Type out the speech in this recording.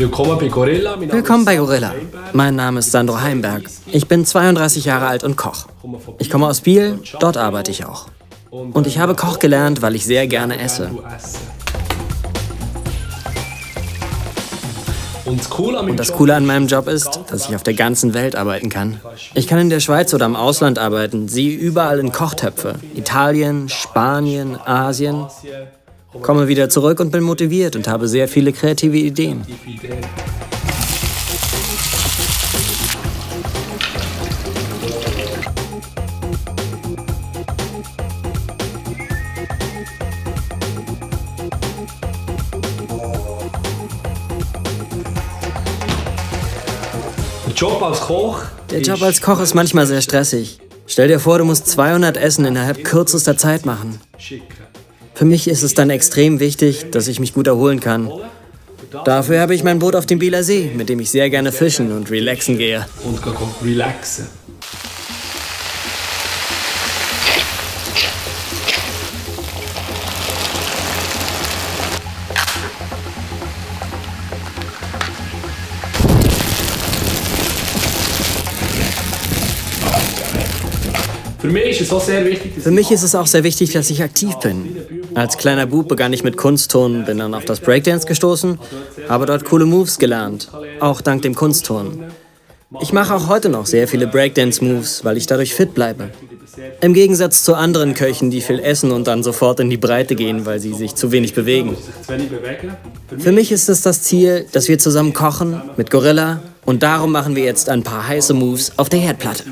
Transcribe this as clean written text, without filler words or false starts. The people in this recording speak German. Willkommen bei Gorilla. Mein Name ist Sandro Heimberg. Ich bin 32 Jahre alt und Koch. Ich komme aus Biel, dort arbeite ich auch. Und ich habe Koch gelernt, weil ich sehr gerne esse. Und das Coole an meinem Job ist, dass ich auf der ganzen Welt arbeiten kann. Ich kann in der Schweiz oder im Ausland arbeiten, sehe überall in Kochtöpfe. Italien, Spanien, Asien. Komme wieder zurück und bin motiviert und habe sehr viele kreative Ideen. Der Job als Koch ist manchmal sehr stressig. Stell dir vor, du musst 200 Essen innerhalb kürzester Zeit machen. Für mich ist es dann extrem wichtig, dass ich mich gut erholen kann. Dafür habe ich mein Boot auf dem Bieler See, mit dem ich sehr gerne fischen und relaxen gehe. Für mich ist es auch sehr wichtig, dass ich aktiv bin. Als kleiner Bub begann ich mit Kunstturnen, bin dann auf das Breakdance gestoßen, habe dort coole Moves gelernt, auch dank dem Kunstturnen. Ich mache auch heute noch sehr viele Breakdance-Moves, weil ich dadurch fit bleibe. Im Gegensatz zu anderen Köchen, die viel essen und dann sofort in die Breite gehen, weil sie sich zu wenig bewegen. Für mich ist es das Ziel, dass wir zusammen kochen mit Gorilla, und darum machen wir jetzt ein paar heiße Moves auf der Herdplatte.